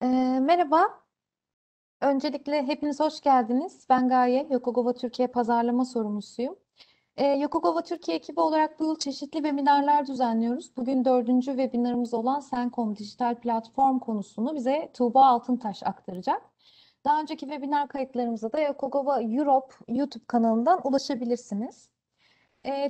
Merhaba. Öncelikle hepiniz hoş geldiniz. Ben Gaye, Yokogawa Türkiye Pazarlama Sorumlusuyum. Yokogawa Türkiye ekibi olarak bu yıl çeşitli webinarlar düzenliyoruz. Bugün 4. webinarımız olan SENCOM dijital platform konusunu bize Tuğba Altıntaş aktaracak. Daha önceki webinar kayıtlarımıza da Yokogawa Europe YouTube kanalından ulaşabilirsiniz.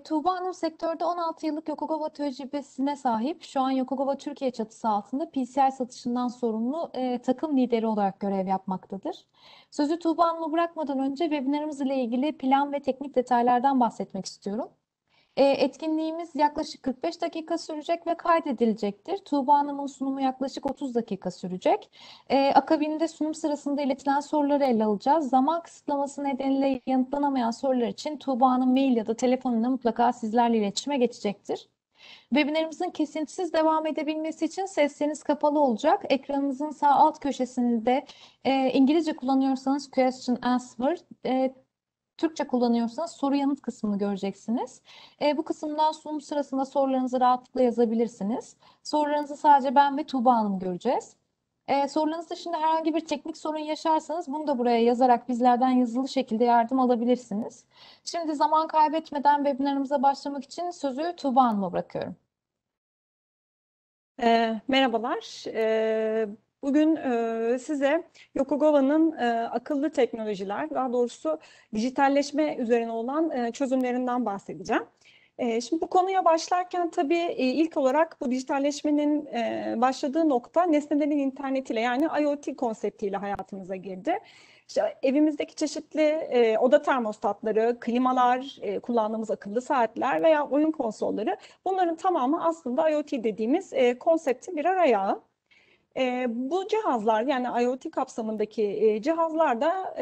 Tuğba Hanım sektörde 16 yıllık Yokogawa tecrübesine sahip. Şu an Yokogawa Türkiye çatısı altında PCI satışından sorumlu takım lideri olarak görev yapmaktadır. Sözü Tuğba Hanım'a bırakmadan önce webinarımız ile ilgili plan ve teknik detaylardan bahsetmek istiyorum. Etkinliğimiz yaklaşık 45 dakika sürecek ve kaydedilecektir. Tuğba Hanım'ın sunumu yaklaşık 30 dakika sürecek. Akabinde sunum sırasında iletilen soruları ele alacağız. Zaman kısıtlaması nedeniyle yanıtlanamayan sorular için Tuğba Hanım mail ya da telefonla mutlaka sizlerle iletişime geçecektir. Webinarımızın kesintisiz devam edebilmesi için sesleriniz kapalı olacak. Ekranınızın sağ alt köşesinde İngilizce kullanıyorsanız question answer, Türkçe kullanıyorsanız soru yanıt kısmını göreceksiniz. Bu kısımdan sunum sırasında sorularınızı rahatlıkla yazabilirsiniz. Sorularınızı sadece ben ve Tuğba Hanım göreceğiz. Sorularınız dışında herhangi bir teknik sorun yaşarsanız bunu da buraya yazarak bizlerden yazılı şekilde yardım alabilirsiniz. Şimdi zaman kaybetmeden webinarımıza başlamak için sözü Tuğba Hanım'a bırakıyorum. Merhabalar. Bugün size Yokogawa'nın akıllı teknolojiler, daha doğrusu dijitalleşme üzerine olan çözümlerinden bahsedeceğim. Şimdi bu konuya başlarken tabii ilk olarak bu dijitalleşmenin başladığı nokta nesnelerin internetiyle, yani IoT konseptiyle hayatımıza girdi. İşte evimizdeki çeşitli oda termostatları, klimalar, kullandığımız akıllı saatler veya oyun konsolları, bunların tamamı aslında IoT dediğimiz konseptin birer ayağı. Bu cihazlar, yani IoT kapsamındaki cihazlar da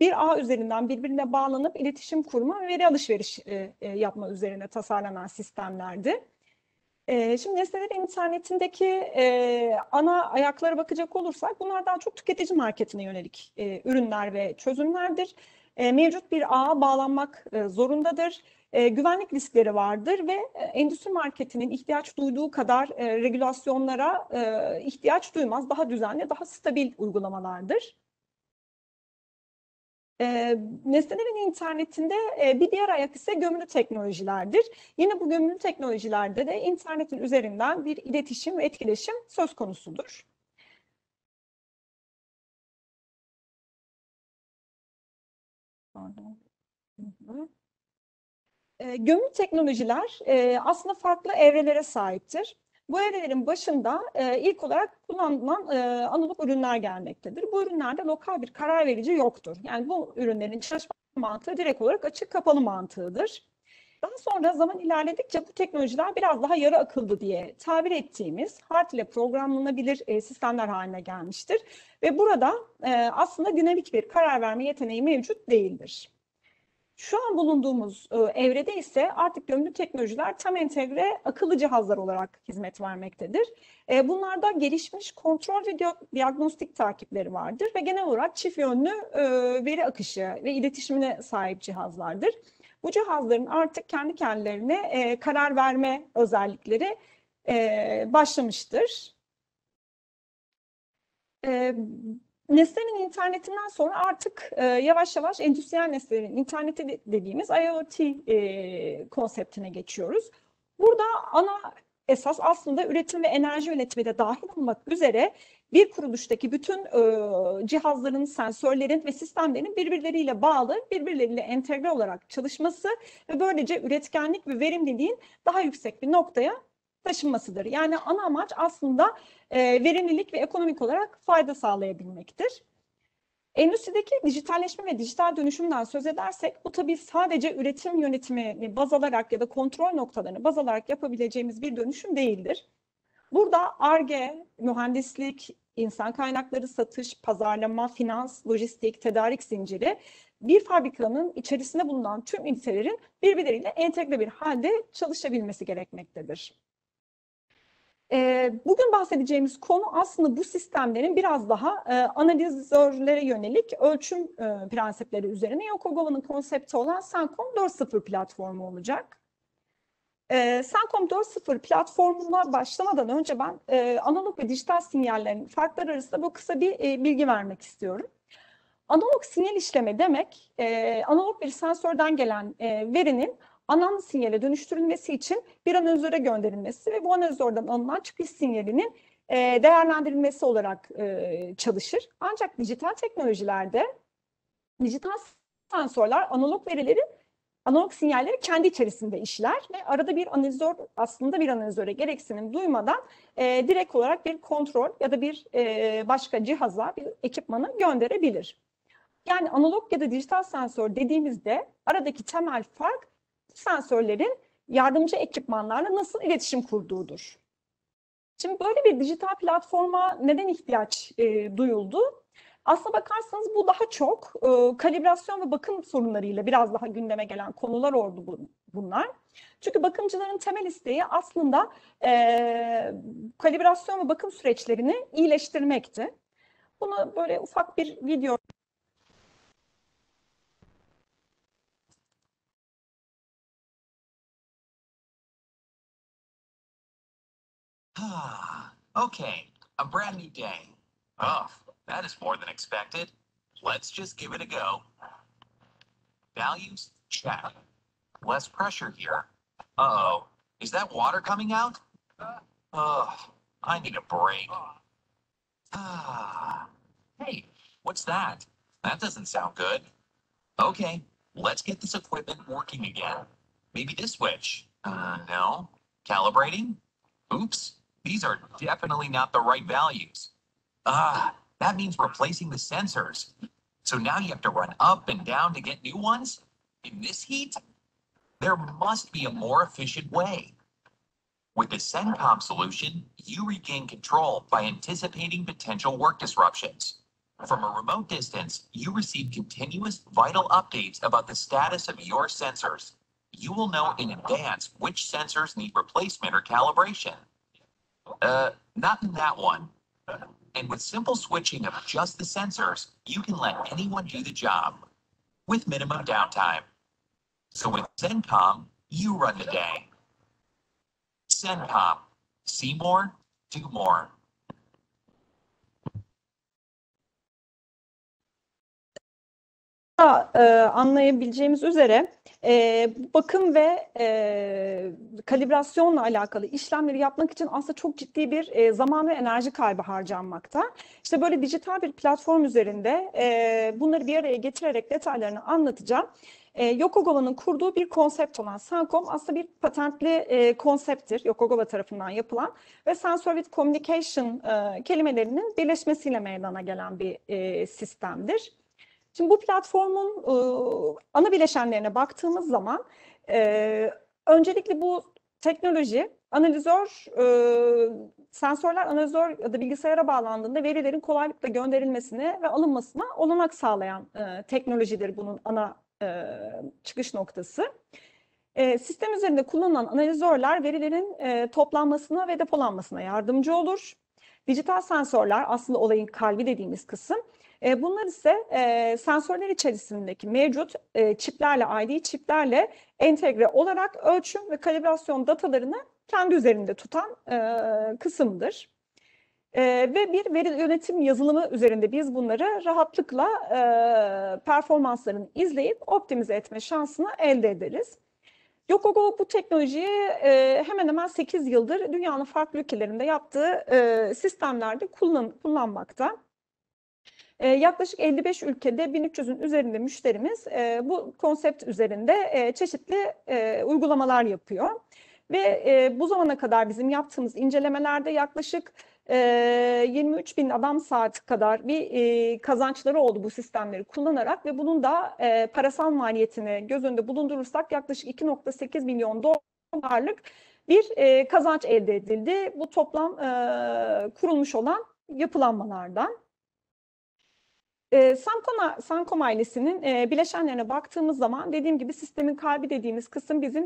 bir ağ üzerinden birbirine bağlanıp iletişim kurma ve veri alışveriş yapma üzerine tasarlanan sistemlerdi. Şimdi nesnelerin internetindeki ana ayaklara bakacak olursak bunlar daha çok tüketici marketine yönelik ürünler ve çözümlerdir. Mevcut bir ağa bağlanmak zorundadır. Güvenlik riskleri vardır ve endüstri marketinin ihtiyaç duyduğu kadar regülasyonlara ihtiyaç duymaz. Daha düzenli, daha stabil uygulamalardır. Nesnelerin internetinde bir diğer ayak ise gömülü teknolojilerdir. Yine bu gömülü teknolojilerde de internetin üzerinden bir iletişim ve etkileşim söz konusudur. Pardon. Gömülü teknolojiler aslında farklı evrelere sahiptir. Bu evrelerin başında ilk olarak kullanılan analog ürünler gelmektedir. Bu ürünlerde lokal bir karar verici yoktur. Yani bu ürünlerin çalışma mantığı direkt olarak açık kapalı mantığıdır. Daha sonra zaman ilerledikçe bu teknolojiler biraz daha yarı akıllı diye tabir ettiğimiz HART ile programlanabilir sistemler haline gelmiştir. Ve burada aslında dinamik bir karar verme yeteneği mevcut değildir. Şu an bulunduğumuz evrede ise artık gömülü teknolojiler tam entegre akıllı cihazlar olarak hizmet vermektedir. Bunlarda gelişmiş kontrol ve diagnostik takipleri vardır ve genel olarak çift yönlü veri akışı ve iletişimine sahip cihazlardır. Bu cihazların artık kendi kendilerine karar verme özellikleri başlamıştır. Nesnelerin internetinden sonra artık yavaş yavaş endüstriyel nesnelerin interneti dediğimiz IoT konseptine geçiyoruz. Burada ana esas aslında üretim ve enerji yönetimi de dahil olmak üzere bir kuruluştaki bütün cihazların, sensörlerin ve sistemlerin birbirleriyle bağlı, birbirleriyle entegre olarak çalışması ve böylece üretkenlik ve verimliliğin daha yüksek bir noktaya taşınmasıdır. Yani ana amaç aslında verimlilik ve ekonomik olarak fayda sağlayabilmektir. Endüstrideki dijitalleşme ve dijital dönüşümden söz edersek bu tabii sadece üretim yönetimini baz alarak ya da kontrol noktalarını baz alarak yapabileceğimiz bir dönüşüm değildir. Burada Ar-Ge, mühendislik, insan kaynakları, satış, pazarlama, finans, lojistik, tedarik zinciri bir fabrikanın içerisinde bulunan tüm ünitelerin birbirleriyle entegre bir halde çalışabilmesi gerekmektedir. Bugün bahsedeceğimiz konu aslında bu sistemlerin biraz daha analizörlere yönelik ölçüm prensipleri üzerine Yokogawa'nın konsepti olan SENCOM 4.0 platformu olacak. SENCOM 4.0 platformuna başlamadan önce ben analog ve dijital sinyallerin farkları arasında bu kısa bir bilgi vermek istiyorum. Analog sinyal işleme demek, analog bir sensörden gelen verinin anan sinyale dönüştürülmesi için bir analizöre gönderilmesi ve bu analizörden alınan çıkış sinyalinin değerlendirilmesi olarak çalışır. Ancak dijital teknolojilerde dijital sensörler analog sinyalleri kendi içerisinde işler ve arada bir analizör aslında bir analizöre gereksinim duymadan direkt olarak bir kontrol ya da bir başka cihaza, bir ekipmana gönderebilir. Yani analog ya da dijital sensör dediğimizde aradaki temel fark sensörlerin yardımcı ekipmanlarla nasıl iletişim kurduğudur. Şimdi böyle bir dijital platforma neden ihtiyaç duyuldu? Aslına bakarsanız bu daha çok kalibrasyon ve bakım sorunlarıyla biraz daha gündeme gelen konular oldu bunlar. Çünkü bakımcıların temel isteği aslında kalibrasyon ve bakım süreçlerini iyileştirmekti. Bunu böyle ufak bir video... Okay, a brand new day. Oh, that is more than expected. Let's just give it a go. Values, check. Less pressure here. Uh-oh, is that water coming out? Oh, I need a break. Hey, what's that? That doesn't sound good. Okay, let's get this equipment working again. Maybe this switch. No. Calibrating? Oops. These are definitely not the right values. That means replacing the sensors. So now you have to run up and down to get new ones? In this heat? There must be a more efficient way. With the SENCOM solution, you regain control by anticipating potential work disruptions. From a remote distance, you receive continuous vital updates about the status of your sensors. You will know in advance which sensors need replacement or calibration. Not in that one. And with simple switching of just the sensors, you can let anyone do the job with minimum downtime. So with SENCOM, you run the day. SENCOM. See more, do more. Anlayabileceğimiz üzere bakım ve kalibrasyonla alakalı işlemleri yapmak için aslında çok ciddi bir zaman ve enerji kaybı harcanmakta. İşte böyle dijital bir platform üzerinde bunları bir araya getirerek detaylarını anlatacağım. Yokogawa'nın kurduğu bir konsept olan SENCOM aslında bir patentli konsepttir, Yokogawa tarafından yapılan ve Sensor with Communication kelimelerinin birleşmesiyle meydana gelen bir sistemdir. Şimdi bu platformun ana bileşenlerine baktığımız zaman öncelikle bu teknoloji analizör, sensörler analizör ya da bilgisayara bağlandığında verilerin kolaylıkla gönderilmesine ve alınmasına olanak sağlayan teknolojidir bunun ana çıkış noktası. Sistem üzerinde kullanılan analizörler verilerin toplanmasına ve depolanmasına yardımcı olur. Dijital sensörler aslında olayın kalbi dediğimiz kısım. Bunlar ise sensörler içerisindeki mevcut çiplerle, IDE çiplerle entegre olarak ölçüm ve kalibrasyon datalarını kendi üzerinde tutan kısımdır. Ve bir veri yönetim yazılımı üzerinde biz bunları rahatlıkla performanslarını izleyip optimize etme şansını elde ederiz. Yokogawa bu teknolojiyi hemen hemen 8 yıldır dünyanın farklı ülkelerinde yaptığı sistemlerde kullanmakta. Yaklaşık 55 ülkede 1300'ün üzerinde müşterimiz bu konsept üzerinde çeşitli uygulamalar yapıyor. Ve bu zamana kadar bizim yaptığımız incelemelerde yaklaşık 23.000 adam saat kadar bir kazançları oldu bu sistemleri kullanarak ve bunun da parasal maliyetini göz önünde bulundurursak yaklaşık 2.8 milyon dolarlık bir kazanç elde edildi. Bu toplam kurulmuş olan yapılanmalardan. SENCOM ailesinin bileşenlerine baktığımız zaman dediğim gibi sistemin kalbi dediğimiz kısım bizim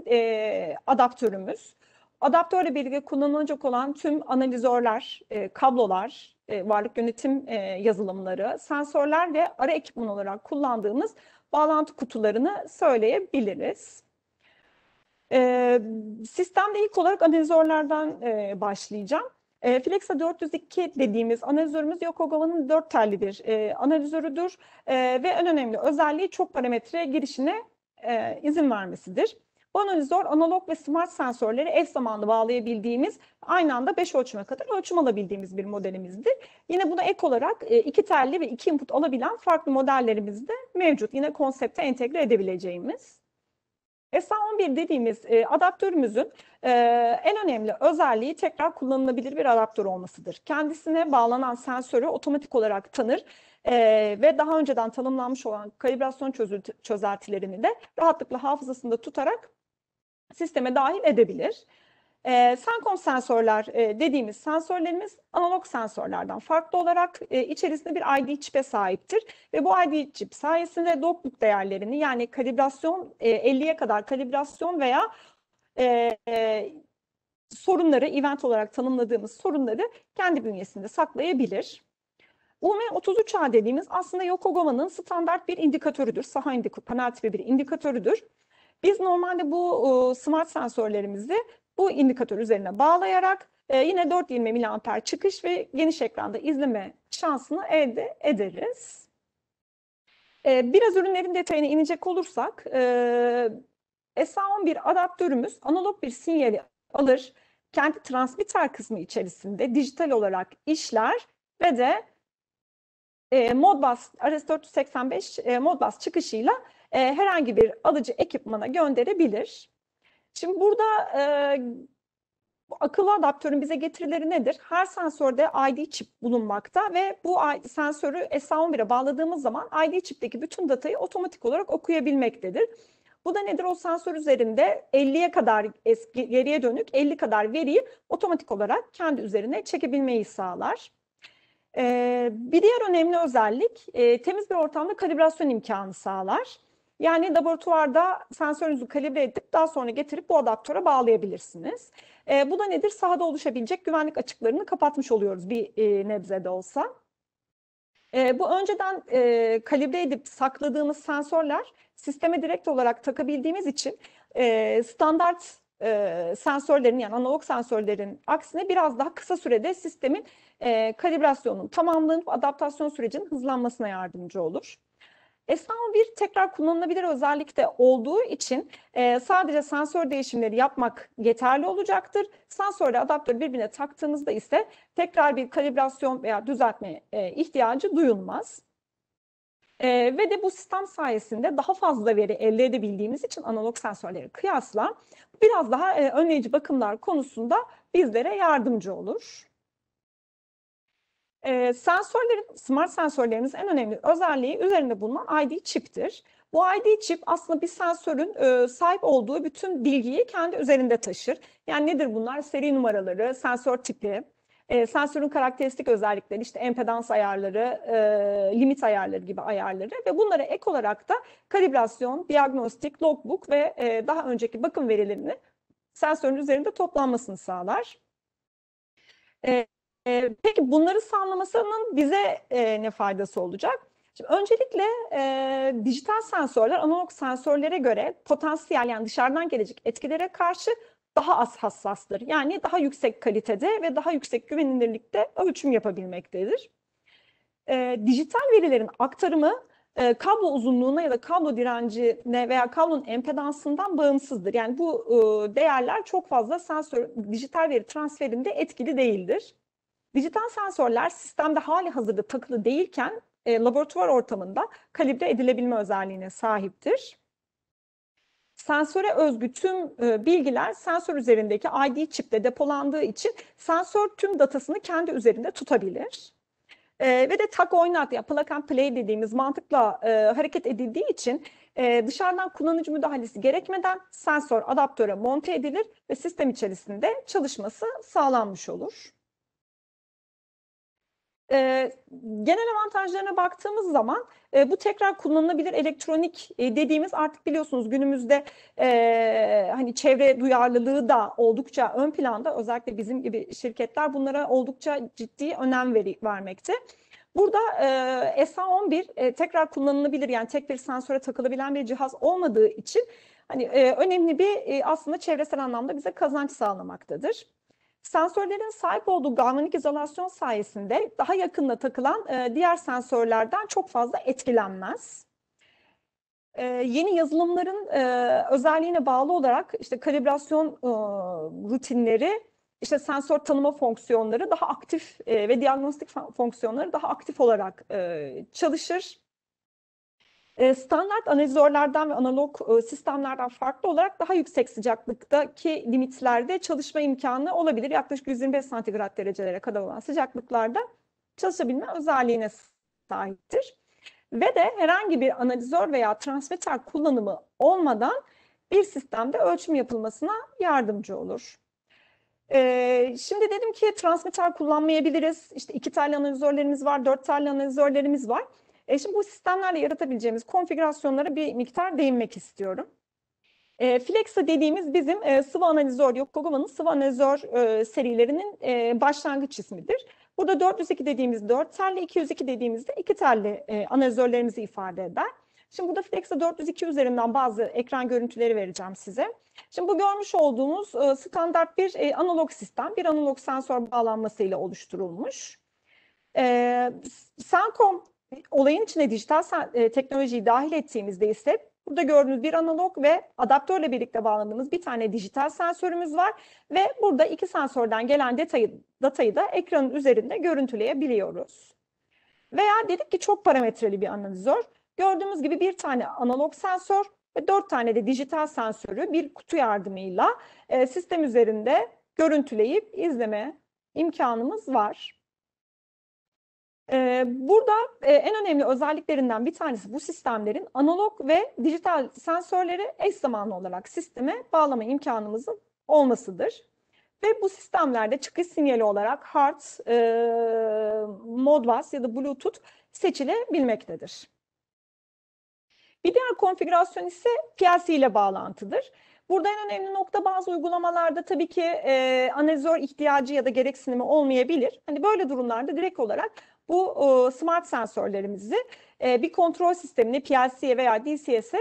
adaptörümüz. Adaptörle birlikte kullanılacak olan tüm analizörler, kablolar, varlık yönetim yazılımları, sensörler ve ara ekipman olarak kullandığımız bağlantı kutularını söyleyebiliriz. Sistemde ilk olarak analizörlerden başlayacağım. Flexa 402 dediğimiz analizörümüz Yokogawa'nın 4 telli bir analizörüdür ve en önemli özelliği çok parametre girişine izin vermesidir. Bu analizör analog ve smart sensörleri eş zamanlı bağlayabildiğimiz, aynı anda 5 ölçüme kadar ölçüm alabildiğimiz bir modelimizdir. Yine buna ek olarak 2 telli ve 2 input alabilen farklı modellerimiz de mevcut. Yine konsepte entegre edebileceğimiz. SA11 dediğimiz adaptörümüzün en önemli özelliği tekrar kullanılabilir bir adaptör olmasıdır. Kendisine bağlanan sensörü otomatik olarak tanır ve daha önceden tanımlanmış olan kalibrasyon çözeltilerini de rahatlıkla hafızasında tutarak sisteme dahil edebilir. SENCOM sensörler dediğimiz sensörlerimiz analog sensörlerden farklı olarak içerisinde bir ID çipe sahiptir. Ve bu ID çip sayesinde dokluk değerlerini, yani kalibrasyon 50'ye kadar kalibrasyon veya sorunları, event olarak tanımladığımız sorunları kendi bünyesinde saklayabilir. UME 33A dediğimiz aslında Yokogawa'nın standart bir indikatörüdür. Saha panel tipi bir indikatörüdür. Biz normalde bu smart sensörlerimizi bu indikatör üzerine bağlayarak yine 420 mAh çıkış ve geniş ekranda izleme şansını elde ederiz. Biraz ürünlerin detayına inecek olursak, SA11 adaptörümüz analog bir sinyali alır, kendi transmitter kısmı içerisinde dijital olarak işler ve de Modbus RS485 Modbus çıkışıyla herhangi bir alıcı ekipmana gönderebilir. Şimdi burada akıllı adaptörün bize getirileri nedir? Her sensörde ID çip bulunmakta ve bu sensörü SA11'e bağladığımız zaman ID çipteki bütün datayı otomatik olarak okuyabilmektedir. Bu da nedir? O sensör üzerinde 50'ye kadar geriye dönük 50 kadar veriyi otomatik olarak kendi üzerine çekebilmeyi sağlar. Bir diğer önemli özellik temiz bir ortamda kalibrasyon imkanı sağlar. Yani laboratuvarda sensörünüzü kalibre edip daha sonra getirip bu adaptöre bağlayabilirsiniz. Bu da nedir? Sahada oluşabilecek güvenlik açıklarını kapatmış oluyoruz bir nebze de olsa. Bu önceden kalibre edip sakladığımız sensörler sisteme direkt olarak takabildiğimiz için standart sensörlerin, yani analog sensörlerin aksine biraz daha kısa sürede sistemin kalibrasyonunun tamamlanıp adaptasyon sürecinin hızlanmasına yardımcı olur. SA11 tekrar kullanılabilir özellikle olduğu için sadece sensör değişimleri yapmak yeterli olacaktır. Sensörle adaptörü birbirine taktığımızda ise tekrar bir kalibrasyon veya düzeltme ihtiyacı duyulmaz. Ve de bu sistem sayesinde daha fazla veri elde edebildiğimiz için analog sensörlere kıyasla biraz daha önleyici bakımlar konusunda bizlere yardımcı olur. Smart sensörlerimizin en önemli özelliği üzerinde bulunan ID çiptir. Bu ID çip aslında bir sensörün sahip olduğu bütün bilgiyi kendi üzerinde taşır. Yani nedir bunlar? Seri numaraları, sensör tipi, sensörün karakteristik özellikleri, işte empedans ayarları, limit ayarları gibi ayarları ve bunlara ek olarak da kalibrasyon, diagnostik, logbook ve daha önceki bakım verilerini sensörün üzerinde toplanmasını sağlar. Peki bunları sağlamasının bize ne faydası olacak? Şimdi öncelikle dijital sensörler analog sensörlere göre potansiyel, yani dışarıdan gelecek etkilere karşı daha az hassastır. Yani daha yüksek kalitede ve daha yüksek güvenilirlikte ölçüm yapabilmektedir. Dijital verilerin aktarımı kablo uzunluğuna ya da kablo direncine veya kablonun empedansından bağımsızdır. Yani bu değerler çok fazla sensör dijital veri transferinde etkili değildir. Dijital sensörler sistemde hali hazırda takılı değilken laboratuvar ortamında kalibre edilebilme özelliğine sahiptir. Sensöre özgü tüm bilgiler sensör üzerindeki ID çipte depolandığı için sensör tüm datasını kendi üzerinde tutabilir. Ve de tak oynat, ya plug and play dediğimiz mantıkla hareket edildiği için dışarıdan kullanıcı müdahalesi gerekmeden sensör adaptöre monte edilir ve sistem içerisinde çalışması sağlanmış olur. Genel avantajlarına baktığımız zaman bu tekrar kullanılabilir elektronik dediğimiz, artık biliyorsunuz günümüzde hani çevre duyarlılığı da oldukça ön planda, özellikle bizim gibi şirketler bunlara oldukça ciddi önem vermekte. Burada SA11 tekrar kullanılabilir, yani tek bir sensöre takılabilen bir cihaz olmadığı için hani önemli bir aslında çevresel anlamda bize kazanç sağlamaktadır. Sensörlerin sahip olduğu galvanik izolasyon sayesinde daha yakında takılan diğer sensörlerden çok fazla etkilenmez. Yeni yazılımların özelliğine bağlı olarak işte kalibrasyon rutinleri, işte sensör tanıma fonksiyonları daha aktif ve diagnostik fonksiyonları daha aktif olarak çalışır. Standart analizörlerden ve analog sistemlerden farklı olarak daha yüksek sıcaklıktaki limitlerde çalışma imkanı olabilir. Yaklaşık 125 santigrat derecelere kadar olan sıcaklıklarda çalışabilme özelliğine sahiptir. Ve de herhangi bir analizör veya transmitter kullanımı olmadan bir sistemde ölçüm yapılmasına yardımcı olur. Şimdi dedim ki transmitter kullanmayabiliriz. İşte 2 telli analizörlerimiz var, 4 telli analizörlerimiz var. Şimdi bu sistemlerle yaratabileceğimiz konfigürasyonlara bir miktar değinmek istiyorum. Flexa dediğimiz bizim sıvı analizör, Yokogawa'nın sıvı analizör serilerinin başlangıç ismidir. Burada 402 dediğimiz 4 telli, 202 dediğimizde 2 telli analizörlerimizi ifade eder. Şimdi burada Flexa 402 üzerinden bazı ekran görüntüleri vereceğim size. Şimdi bu görmüş olduğunuz standart bir analog sistem, bir analog sensör bağlanmasıyla oluşturulmuş. SENCOM olayın içine dijital teknolojiyi dahil ettiğimizde ise burada gördüğünüz bir analog ve adaptörle birlikte bağlandığımız bir tane dijital sensörümüz var. Ve burada 2 sensörden gelen datayı da ekranın üzerinde görüntüleyebiliyoruz. Veya dedik ki çok parametreli bir analizör. Gördüğümüz gibi bir tane analog sensör ve 4 tane de dijital sensörü bir kutu yardımıyla sistem üzerinde görüntüleyip izleme imkanımız var. Burada en önemli özelliklerinden bir tanesi bu sistemlerin analog ve dijital sensörleri eş zamanlı olarak sisteme bağlama imkanımızın olmasıdır. Ve bu sistemlerde çıkış sinyali olarak HART, Modbus ya da Bluetooth seçilebilmektedir. Bir diğer konfigürasyon ise PLC ile bağlantıdır. Burada en önemli nokta bazı uygulamalarda tabii ki analizör ihtiyacı ya da gereksinimi olmayabilir. Hani böyle durumlarda direkt olarak bu smart sensörlerimizi bir kontrol sistemine PLC'ye veya DCS'e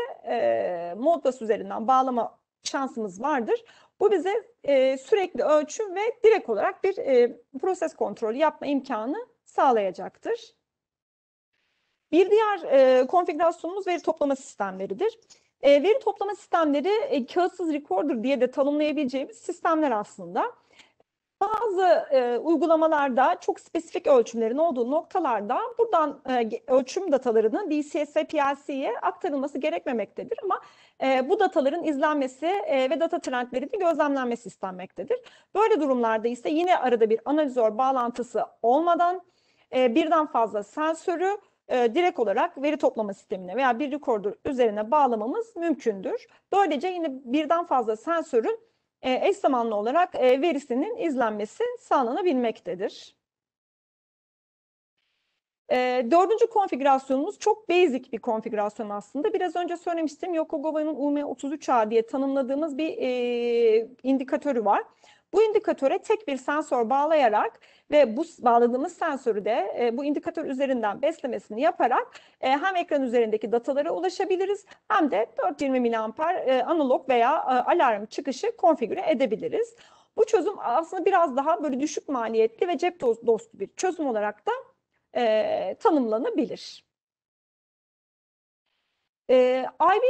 Modbus üzerinden bağlama şansımız vardır. Bu bize sürekli ölçüm ve direkt olarak bir proses kontrolü yapma imkanı sağlayacaktır. Bir diğer konfigürasyonumuz veri toplama sistemleridir. Veri toplama sistemleri kağıtsız recorder diye de tanımlayabileceğimiz sistemler aslında. Bazı uygulamalarda çok spesifik ölçümlerin olduğu noktalarda buradan ölçüm datalarının DCS, PLC'ye aktarılması gerekmemektedir ama bu dataların izlenmesi ve data trendlerinin gözlemlenmesi istenmektedir. Böyle durumlarda ise yine arada bir analizör bağlantısı olmadan birden fazla sensörü direkt olarak veri toplama sistemine veya bir recorder üzerine bağlamamız mümkündür. Böylece yine birden fazla sensörün eş zamanlı olarak verisinin izlenmesi sağlanabilmektedir. 4. konfigürasyonumuz çok basic bir konfigürasyon aslında. Biraz önce söylemiştim, Yokogawa'nın UME 33A diye tanımladığımız bir indikatörü var. Bu indikatöre tek bir sensör bağlayarak ve bu bağladığımız sensörü de bu indikatör üzerinden beslemesini yaparak hem ekran üzerindeki datalara ulaşabiliriz hem de 420 mAh analog veya alarm çıkışı konfigüre edebiliriz. Bu çözüm aslında biraz daha böyle düşük maliyetli ve cep dostu bir çözüm olarak da tanımlanabilir. IB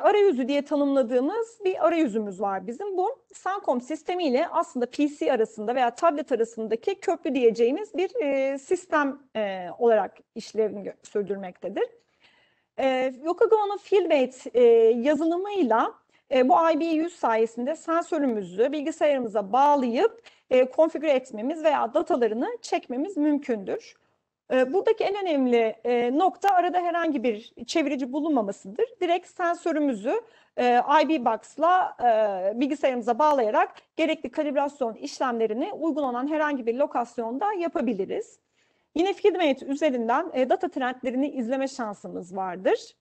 arayüzü diye tanımladığımız bir arayüzümüz var bizim. Bu SENCOM sistemiyle aslında PC arasında veya tablet arasındaki köprü diyeceğimiz bir sistem olarak işlevini sürdürmektedir. Yokogawa'nın FieldMate yazılımıyla bu IB100 sayesinde sensörümüzü bilgisayarımıza bağlayıp konfigüre etmemiz veya datalarını çekmemiz mümkündür. Buradaki en önemli nokta arada herhangi bir çevirici bulunmamasıdır. Direkt sensörümüzü IB-Box'la bilgisayarımıza bağlayarak gerekli kalibrasyon işlemlerini uygulanan herhangi bir lokasyonda yapabiliriz. Yine FieldMate üzerinden data trendlerini izleme şansımız vardır.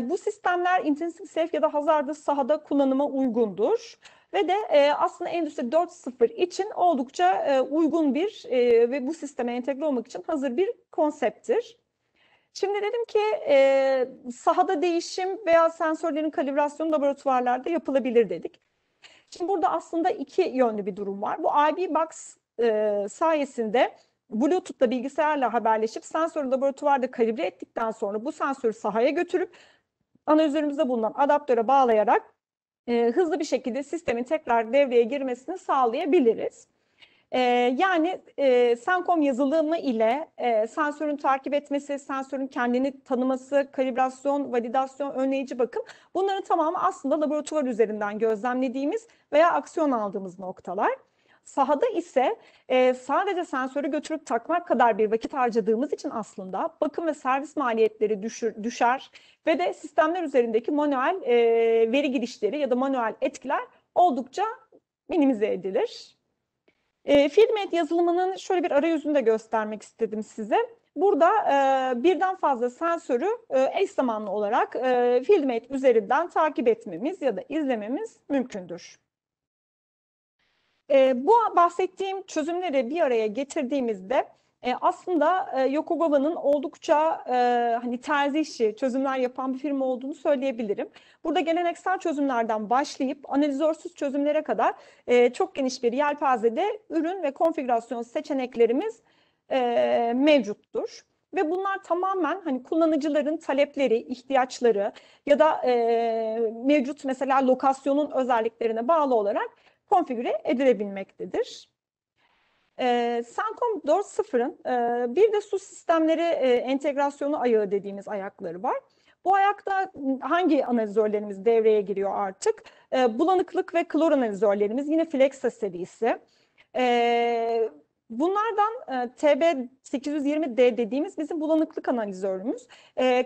Bu sistemler intrinsic safe ya da hazardous sahada kullanıma uygundur. Ve de aslında Endüstri 4.0 için oldukça uygun bir ve bu sisteme entegre olmak için hazır bir konsepttir. Şimdi dedim ki sahada değişim veya sensörlerin kalibrasyonu laboratuvarlarda yapılabilir dedik. Şimdi burada aslında iki yönlü bir durum var. Bu IB-Box sayesinde Bluetooth'la bilgisayarla haberleşip sensörü laboratuvarda kalibre ettikten sonra bu sensörü sahaya götürüp analizlerimizde bulunan adaptöre bağlayarak hızlı bir şekilde sistemin tekrar devreye girmesini sağlayabiliriz. Yani SENCOM yazılımı ile sensörün takip etmesi, sensörün kendini tanıması, kalibrasyon, validasyon, önleyici bakım bunların tamamı aslında laboratuvar üzerinden gözlemlediğimiz veya aksiyon aldığımız noktalar. Sahada ise sadece sensörü götürüp takmak kadar bir vakit harcadığımız için aslında bakım ve servis maliyetleri düşer ve de sistemler üzerindeki manuel veri girişleri ya da manuel etkiler oldukça minimize edilir. FieldMate yazılımının şöyle bir arayüzünü de göstermek istedim size. Burada birden fazla sensörü eş zamanlı olarak FieldMate üzerinden takip etmemiz ya da izlememiz mümkündür. Bu bahsettiğim çözümleri bir araya getirdiğimizde aslında Yokogawa'nın oldukça hani terzi işi çözümler yapan bir firma olduğunu söyleyebilirim. Burada geleneksel çözümlerden başlayıp analizörsüz çözümlere kadar çok geniş bir yelpazede ürün ve konfigürasyon seçeneklerimiz mevcuttur. Ve bunlar tamamen hani kullanıcıların talepleri, ihtiyaçları ya da mevcut mesela lokasyonun özelliklerine bağlı olarak konfigüre edilebilmektedir. SENCOM 4.0'ın bir de su sistemleri entegrasyonu ayağı dediğimiz ayakları var. Bu ayakta hangi analizörlerimiz devreye giriyor artık? Bulanıklık ve klor analizörlerimiz yine Flexa serisi. Bunlardan TB820D dediğimiz bizim bulanıklık analizörümüz.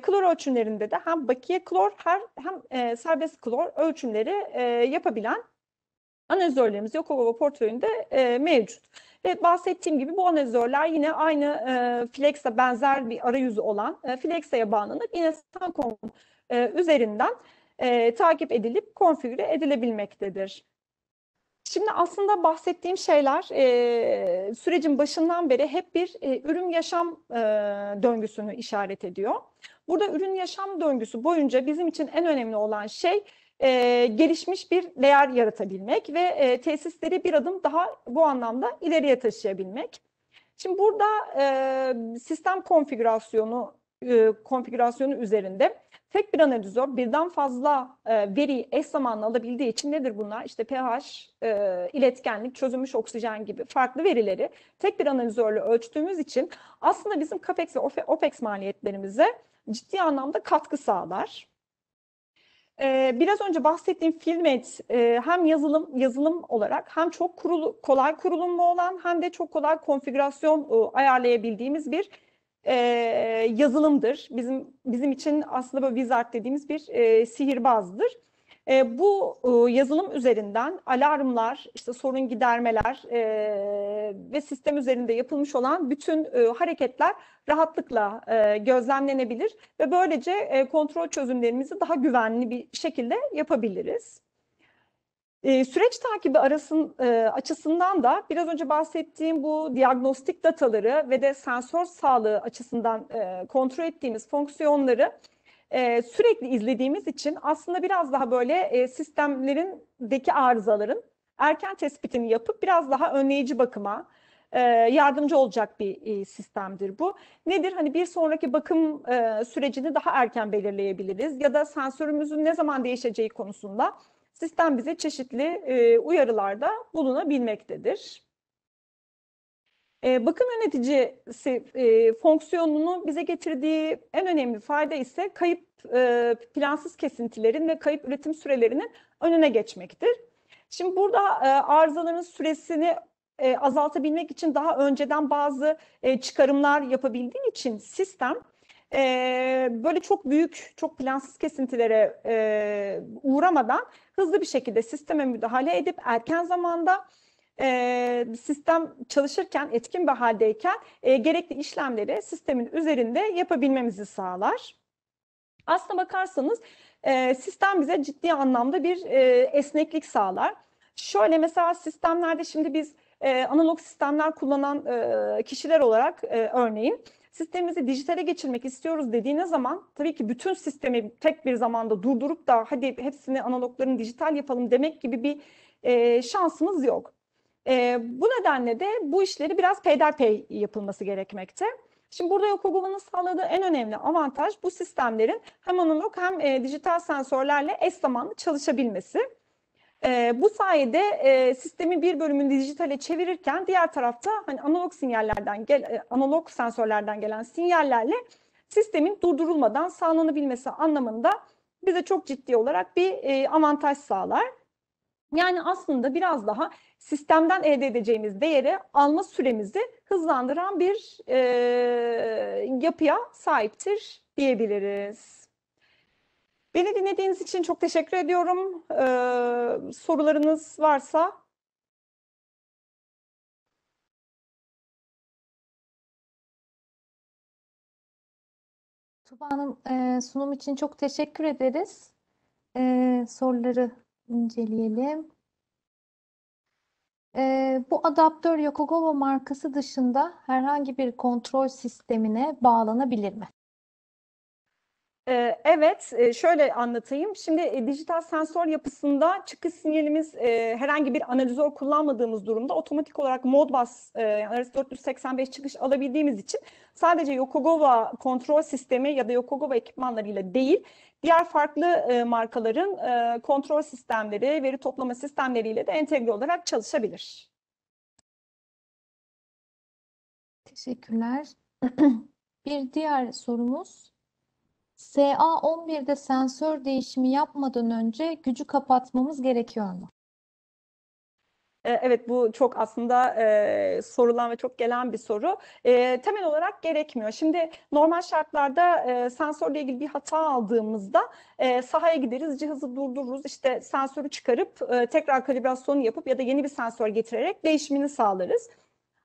Klor ölçümlerinde de hem bakiye klor hem serbest klor ölçümleri yapabilen analizörlerimiz Yokogava portföyünde mevcut. Ve bahsettiğim gibi bu analizörler yine aynı Flex'e benzer bir arayüzü olan Flex'e bağlanıp yine SENCOM üzerinden takip edilip konfigüre edilebilmektedir. Şimdi aslında bahsettiğim şeyler sürecin başından beri hep bir ürün yaşam döngüsünü işaret ediyor. Burada ürün yaşam döngüsü boyunca bizim için en önemli olan şey gelişmiş bir değer yaratabilmek ve tesisleri bir adım daha bu anlamda ileriye taşıyabilmek. Şimdi burada sistem konfigürasyonu üzerinde tek bir analizör birden fazla veriyi eş zamanlı alabildiği için nedir bunlar? İşte pH, iletkenlik, çözünmüş oksijen gibi farklı verileri tek bir analizörle ölçtüğümüz için aslında bizim CAPEX ve OPEX maliyetlerimize ciddi anlamda katkı sağlar. Biraz önce bahsettiğim FieldMate hem yazılım olarak hem çok kolay kurulumu olan hem de çok kolay konfigürasyon ayarlayabildiğimiz bir yazılımdır. Bizim için aslında böyle wizard dediğimiz bir sihirbazdır. Bu yazılım üzerinden alarmlar, işte sorun gidermeler ve sistem üzerinde yapılmış olan bütün hareketler rahatlıkla gözlemlenebilir ve böylece kontrol çözümlerimizi daha güvenli bir şekilde yapabiliriz. Süreç takibi açısından da biraz önce bahsettiğim bu diagnostik dataları ve de sensör sağlığı açısından kontrol ettiğimiz fonksiyonları sürekli izlediğimiz için aslında biraz daha böyle sistemlerindeki arızaların erken tespitini yapıp biraz daha önleyici bakıma yardımcı olacak bir sistemdir bu. Nedir? Hani bir sonraki bakım sürecini daha erken belirleyebiliriz ya da sensörümüzün ne zaman değişeceği konusunda sistem bize çeşitli uyarılarda bulunabilmektedir. Bakım yöneticisi fonksiyonunu bize getirdiği en önemli fayda ise kayıp plansız kesintilerin ve kayıp üretim sürelerinin önüne geçmektir. Şimdi burada arızaların süresini azaltabilmek için daha önceden bazı çıkarımlar yapabildiği için sistem böyle çok büyük, çok plansız kesintilere uğramadan hızlı bir şekilde sisteme müdahale edip erken zamanda sistem çalışırken, etkin bir haldeyken gerekli işlemleri sistemin üzerinde yapabilmemizi sağlar. Aslına bakarsanız sistem bize ciddi anlamda bir esneklik sağlar. Şöyle mesela sistemlerde şimdi biz analog sistemler kullanan kişiler olarak örneğin sistemimizi dijitale geçirmek istiyoruz dediğiniz zaman tabii ki bütün sistemi tek bir zamanda durdurup da hadi hepsini analoglarını dijital yapalım demek gibi bir şansımız yok. Bu nedenle de bu işleri biraz peyderpey yapılması gerekmekte. Şimdi burada Yokogawa'nın sağladığı en önemli avantaj bu sistemlerin hem analog hem dijital sensörlerle eş zamanlı çalışabilmesi. Bu sayede sistemin bir bölümünü dijitale çevirirken diğer tarafta hani analog sensörlerden gelen sinyallerle sistemin durdurulmadan sağlanabilmesi anlamında bize çok ciddi olarak bir avantaj sağlar. Yani aslında biraz daha sistemden elde edeceğimiz değeri alma süremizi hızlandıran bir yapıya sahiptir diyebiliriz. Beni dinlediğiniz için çok teşekkür ediyorum. Sorularınız varsa... Tuğba Hanım, sunum için çok teşekkür ederiz. Soruları inceleyelim. Bu adaptör Yokogawa markası dışında herhangi bir kontrol sistemine bağlanabilir mi? Evet, şöyle anlatayım. Şimdi dijital sensör yapısında çıkış sinyalimiz herhangi bir analizör kullanmadığımız durumda otomatik olarak Modbus RS485 çıkış alabildiğimiz için sadece Yokogawa kontrol sistemi ya da Yokogawa ekipmanlarıyla değil, diğer farklı markaların kontrol sistemleri, veri toplama sistemleriyle de entegre olarak çalışabilir. Teşekkürler. Bir diğer sorumuz. SA11'de sensör değişimi yapmadan önce gücü kapatmamız gerekiyor mu? Evet, bu çok aslında sorulan ve çok gelen bir soru. Temel olarak gerekmiyor. Şimdi normal şartlarda sensörle ilgili bir hata aldığımızda sahaya gideriz, cihazı durdururuz, işte sensörü çıkarıp tekrar kalibrasyonu yapıp ya da yeni bir sensör getirerek değişimini sağlarız.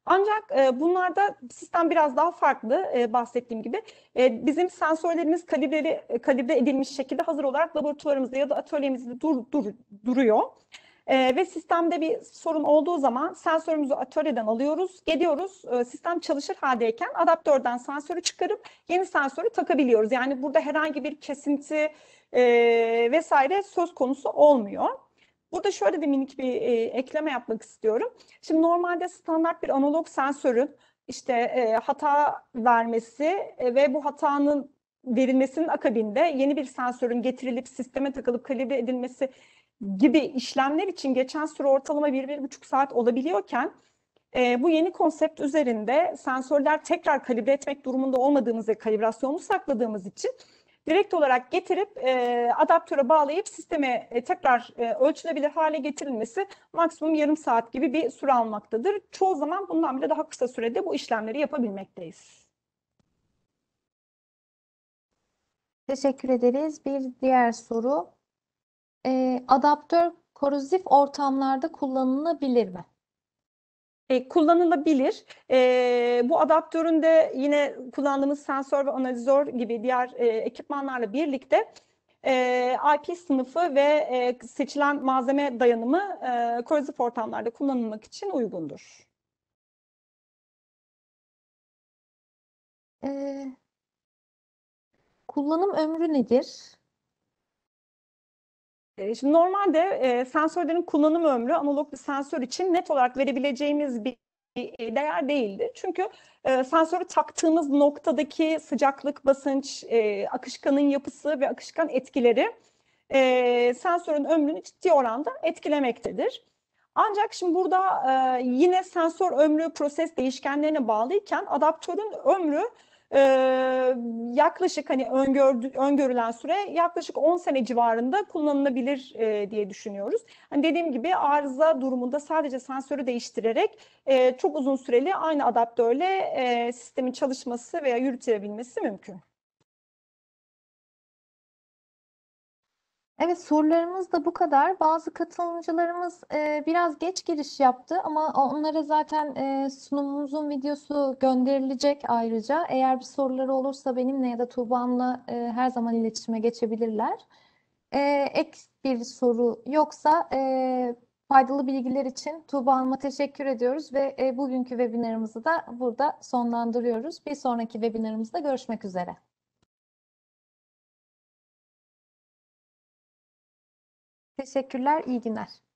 Ancak bunlarda sistem biraz daha farklı bahsettiğim gibi. Bizim sensörlerimiz kalibre edilmiş şekilde hazır olarak laboratuvarımızda ya da atölyemizde duruyor. Ve sistemde bir sorun olduğu zaman sensörümüzü atölyeden alıyoruz, geliyoruz. Sistem çalışır haldeyken adaptörden sensörü çıkarıp yeni sensörü takabiliyoruz. Yani burada herhangi bir kesinti vesaire söz konusu olmuyor. Burada şöyle de minik bir ekleme yapmak istiyorum. Şimdi normalde standart bir analog sensörün işte hata vermesi ve bu hatanın verilmesinin akabinde yeni bir sensörün getirilip sisteme takılıp kalibre edilmesi gibi işlemler için geçen süre ortalama 1-1,5 saat olabiliyorken bu yeni konsept üzerinde sensörler tekrar kalibre etmek durumunda olmadığımız ve kalibrasyonunu sakladığımız için direkt olarak getirip adaptöre bağlayıp sisteme tekrar ölçülebilir hale getirilmesi maksimum yarım saat gibi bir süre almaktadır. Çoğu zaman bundan bile daha kısa sürede bu işlemleri yapabilmekteyiz. Teşekkür ederiz. Bir diğer soru. Adaptör korozif ortamlarda kullanılabilir mi? Kullanılabilir. Bu adaptörün de yine kullandığımız sensör ve analizör gibi diğer ekipmanlarla birlikte IP sınıfı ve seçilen malzeme dayanımı korozif ortamlarda kullanılmak için uygundur. Kullanım ömrü nedir? Şimdi normalde sensörlerin kullanım ömrü analog bir sensör için net olarak verebileceğimiz bir değer değildi. Çünkü sensörü taktığımız noktadaki sıcaklık, basınç, akışkanın yapısı ve akışkan etkileri sensörün ömrünü ciddi oranda etkilemektedir. Ancak şimdi burada yine sensör ömrü proses değişkenlerine bağlıyken adaptörün ömrü yaklaşık hani öngörülen süre yaklaşık 10 sene civarında kullanılabilir diye düşünüyoruz. Hani dediğim gibi arıza durumunda sadece sensörü değiştirerek çok uzun süreli aynı adaptörle sistemin çalışması veya yürütülebilmesi mümkün. Evet, sorularımız da bu kadar. Bazı katılımcılarımız biraz geç giriş yaptı ama onlara zaten sunumumuzun videosu gönderilecek ayrıca. Eğer bir soruları olursa benimle ya da Tuğba'mla her zaman iletişime geçebilirler. Ek bir soru yoksa Faydalı bilgiler için Tuğba Hanım'a teşekkür ediyoruz ve bugünkü webinarımızı da burada sonlandırıyoruz. Bir sonraki webinarımızda görüşmek üzere. Teşekkürler, iyi günler.